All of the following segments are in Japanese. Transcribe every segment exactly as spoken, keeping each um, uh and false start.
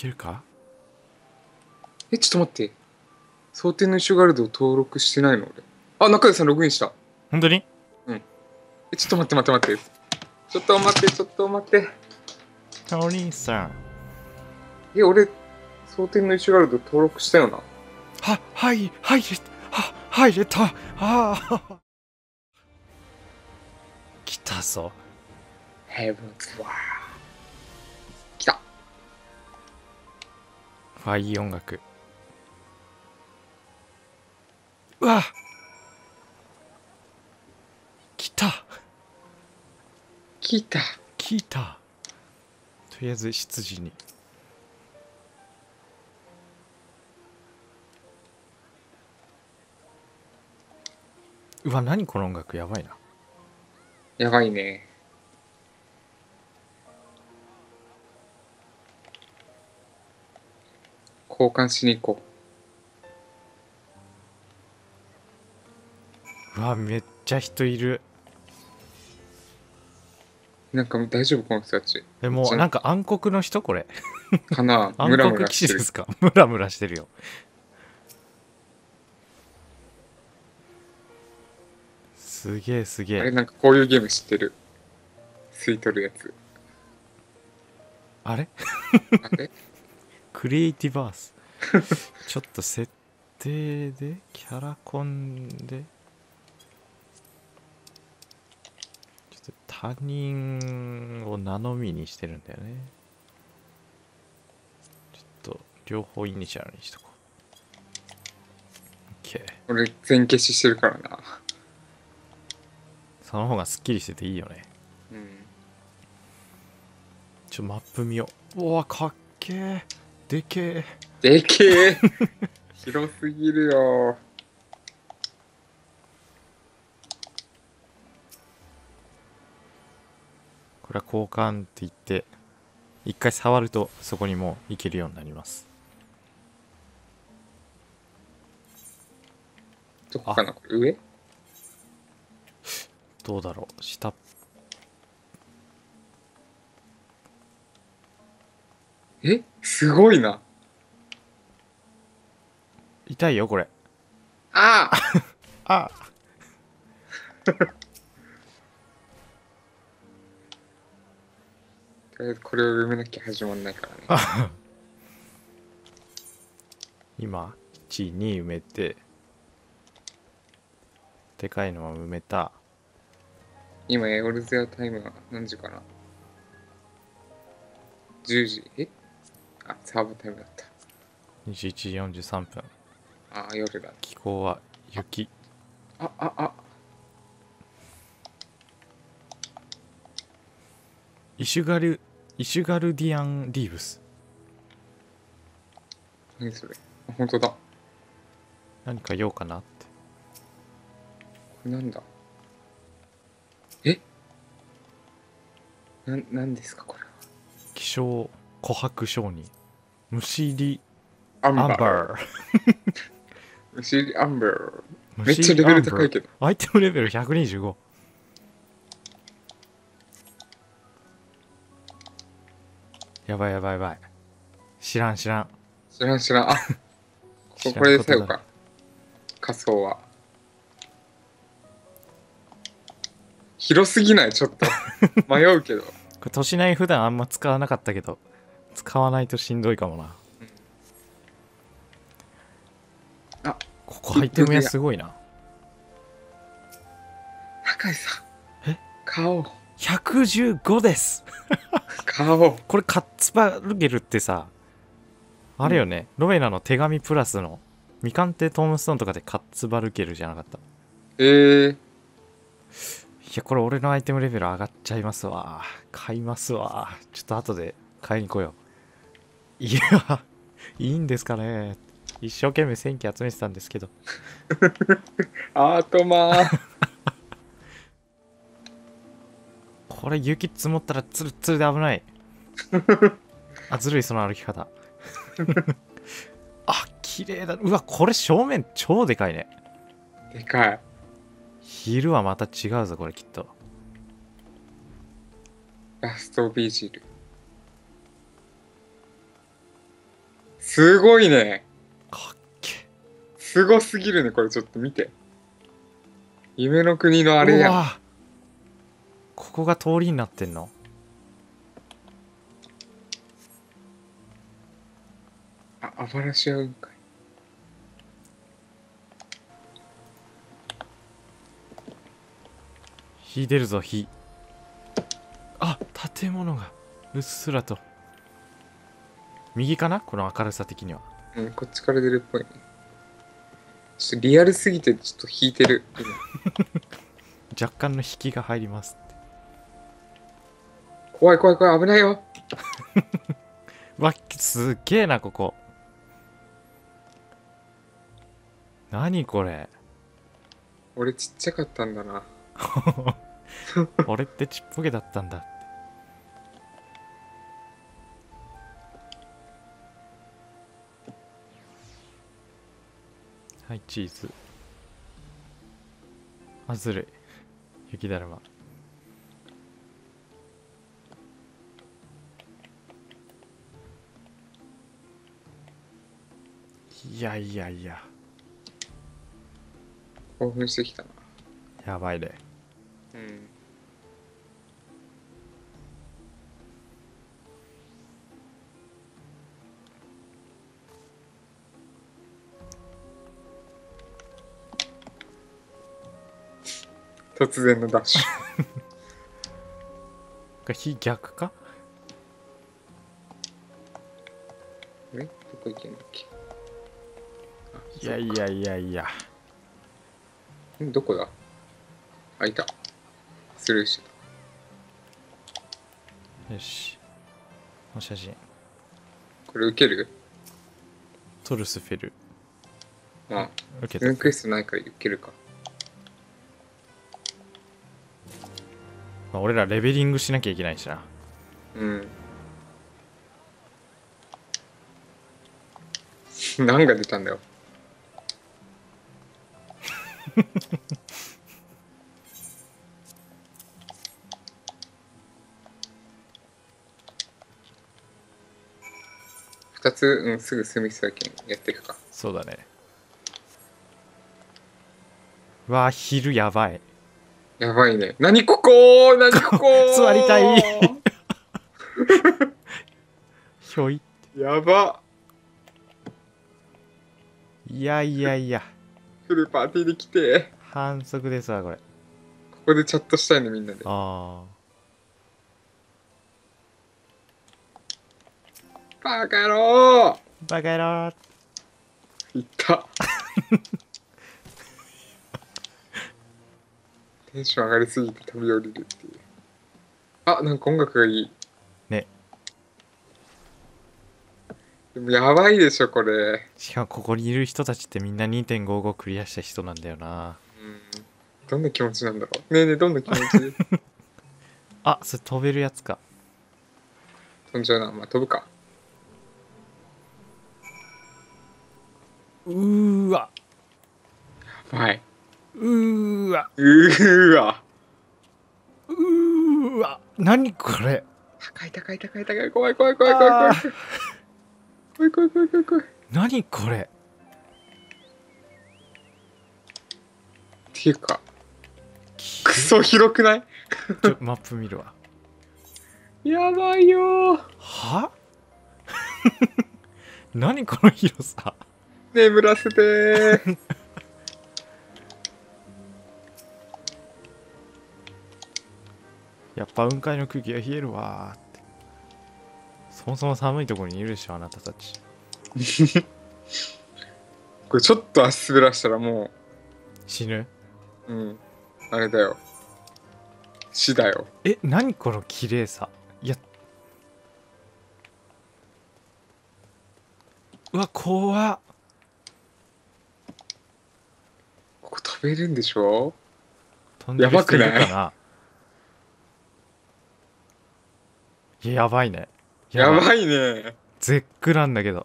けるか。え、ちょっと待って。蒼天のイシュガルドを登録してないの俺。あ、中谷さんログインした。本当に？うん。え、ちょっと待って待って待って。ちょっと待って、ちょっと待って。お兄さん。え、俺、蒼天のイシュガルド登録したよな。は、はい、はい、は、はい、入れた。ああ。来たぞ。ヘブンズワー。あ、いい音楽。うわ、来た来た来た。とりあえず執事に。うわ、何この音楽、やばいな。やばいね。交換しに行こう。うわ、めっちゃ人いる。なんか大丈夫この人たち。でもなんか暗黒の人これかな。暗黒騎士ですか。ムラムラしてるよ。すげえすげえ。あれ、なんかこういうゲーム知ってる。吸い取るやつ。あれあれクリエイティバースちょっと設定でキャラコンでちょっと他人を名のみにしてるんだよね。ちょっと両方イニシャルにしとこう。 OK、 俺全消ししてるからな。その方がすっきりしてていいよね。うん、ちょマップ見よう。うわ、かっけえ。でけえでけえ広すぎるよ。これは交換って言って一回触るとそこにもういけるようになります。どこかなこれ。上どうだろう。下っえ、すごいな。痛いよこれ。ああああとりあえずこれを埋めなきゃ始まんないからね今いちに埋めてでかいのは埋めた。今エオルゼアタイムは何時かな。じゅうじ。え、あ、サーバータイムだった。にじゅういちじよんじゅうさんぷん。ああ、夜だ。気候は雪。あああ。イシュガル、イシュガルディアンリーブス。何それ。本当だ。何か用かなって。これなんだ。え。なん、なんですか、これは。気象琥珀商人。虫入りアンバー。虫入りアンバー。めっちゃレベル高いけど。アイテムレベルひゃくにじゅうご。やばいやばいやばい。知らん知らん。知らん知らん。あこれで最後か。仮想は。広すぎない、ちょっと。迷うけど。これ、都市内普段あんま使わなかったけど。使わないとしんどいかもな。あ、ここアイテム屋すごいな。中井さん。え、顔。ひゃくじゅうごです。顔。これカッツバルゲルってさ、あれよね、うん、ロエナの手紙プラスの未鑑定トームストーンとかでカッツバルゲルじゃなかった。えー、いや、これ俺のアイテムレベル上がっちゃいますわ。買いますわ。ちょっと後で買いに来よう。いや、いいんですかね。一生懸命せんき集めてたんですけど。アートマーこれ雪積もったらツルツルで危ない。あ、ずるいその歩き方。あ、綺麗だ。うわ、これ正面超でかいね。でかい。昼はまた違うぞ、これきっと。ラストビージル。すごいね。かっけ。すごすぎるね、これちょっと見て。夢の国のあれやん。ここが通りになってんの？あ、アバラシア雲海。火出るぞ、火。あ、建物がうっすらと。右かな？この明るさ的には。うん、こっちから出るっぽいね。ちょっとリアルすぎてちょっと引いてる。若干の引きが入りますって。怖い怖い怖い、危ないよ。わっ、すっげえな、ここ。何これ。俺ちっちゃかったんだな。俺ってちっぽけだったんだ。はい、チーズ。あ、ずるい。雪だるま。いやいやいや。興奮してきたな。やばいね。うん。突然のダッシュ。火逆か？え？どこ行けんだっけ？いやいやいやいや。ん、どこだ？あ、いた。スルーしてた。よし。お写真。これ受ける？トルスフェル。ああ、受けた。クエストないから受けるか。まあ俺らレベリングしなきゃいけないしな。うん。何が出たんだよ。ふたつ、うん、すぐスミスだけやっていくか。そうだね。わあ、昼やばい。やばいね。何ここー、何ここー。座りたい。ひょい。やば。いやいやいや。フルパーティーで来て。反則ですわ、これ。ここでチャットしたいの、みんなで。ああ。バカ野郎。バカ野郎。いった。テンション上がりすぎて飛び降りるっていう。あ、なんか音楽がいいね。でもやばいでしょこれ。しかもここにいる人たちってみんな にてんごーご クリアした人なんだよな。うん、どんな気持ちなんだろうね。えねえ、どんな気持ち。あ、それ飛べるやつか。飛んじゃうな。まあ飛ぶか。うーわ、やばい。うーわ、うーわ、うーわ、何これ。高い高い高い高い、怖い怖い怖い怖い怖い怖い怖い怖い怖い怖い。何これっていうか、クソ広くない？ちょ、マップ見るわ。やばいよ。は？何この広さ。眠らせてー。やっぱ雲海の空気が冷えるわーって。そもそも寒いところにいるでしょあなたたち。これちょっと足滑らしたらもう死ぬ。うん、あれだよ、死だよ。え、何この綺麗さ。いや、うわ、怖っ。ここ飛べるんでしょ。やばくない？いや、やばいね。やばいね。絶句なんだけど。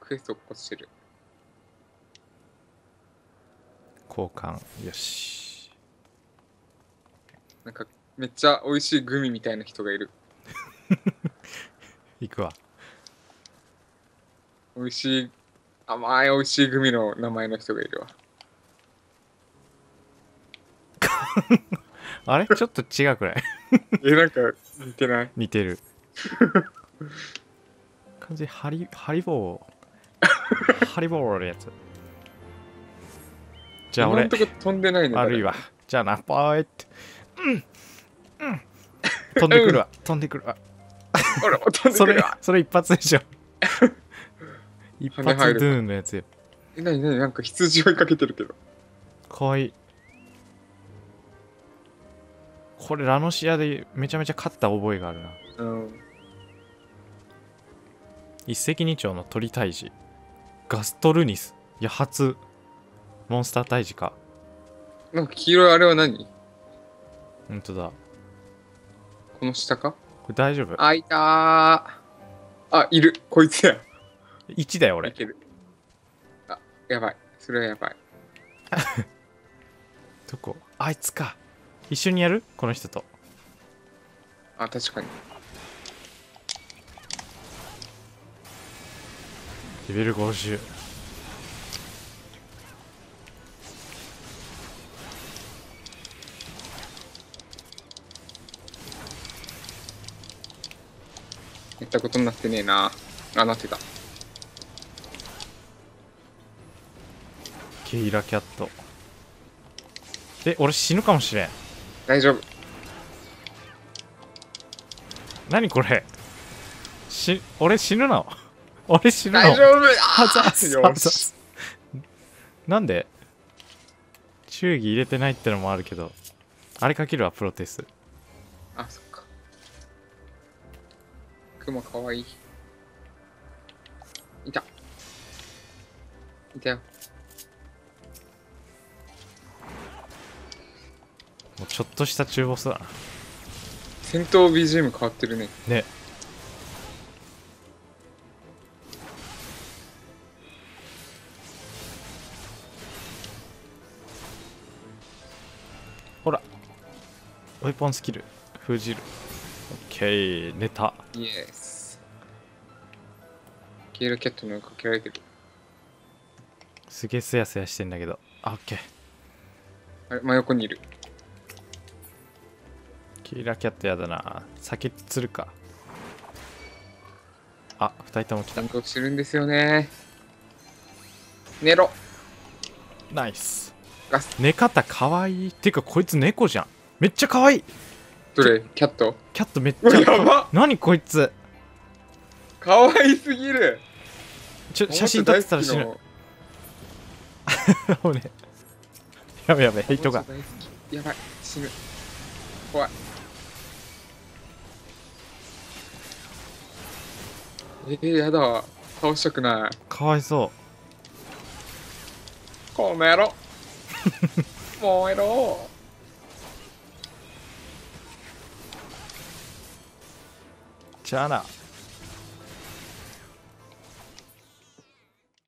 クエスト落っこしてる。交換、よし。なんかめっちゃ美味しいグミみたいな人がいる。行くわ。美味しい、甘い美味しいグミの名前の人がいるわ。あれちょっと違うくらい。え、なんか似てない？似てる。完全にハリ、ハリボー。ハリボーのやつ。じゃあ俺、今んとこ飛んでないね。悪いわ。じゃあな、ぽーいって。うん。うん。飛んでくるわ。飛んでくるわ。ほら、飛んでくるわ。それ、それ一発でしょ。一発ドゥーンのやつよ。え、なになに、なんか羊追いかけてるけど。かわいい。これラノシアでめちゃめちゃ勝った覚えがあるな。うん。一石二鳥の鳥退治。ガストルニス。いや、初。モンスター退治か。なんか黄色いあれは何？ほんとだ。この下か？これ大丈夫。あ、いたー。あ、いる。こいつや。いちだよ、俺。いける。あ、やばい。それはやばい。どこ？あいつか。一緒にやる？この人と。あ、確かに。レベルごじゅう。やったことになってねえな。あ、なってた。ケイラキャット。え、俺死ぬかもしれん。大丈夫。何これ、し、俺死ぬの。俺死ぬの。大丈夫。あざすよ。なんで忠義入れてないってのもあるけど、あれかけるわ、プロテス。あ、そっか。クマかわいい。いたいたよ。もうちょっとした中ボスだな。戦闘 ビージーエム 変わってるね。ね。ほら。ウェポンスキル封じる。オッケー、寝た。イエス。ゲールキャットに追いかけられてる。すげえすやすやしてんだけど。あ、オッケー。あれ、真横にいる。キラキャットやだな。先釣るか。あ、ふたりとも来た。戦闘してるんですよね。寝ろ。ナイス。寝方かわいい。てかこいつ猫じゃん。めっちゃかわいい。どれ？キャット？キャットめっちゃやば。何こいつ。かわいすぎる。ちょ、写真撮ってたら死ぬ。もうね。やべやべ、ヘイトが。やばい、死ぬ。怖い。えー、やだわ。倒したくない。かわいそう。この野郎。もうやろう。じゃあな。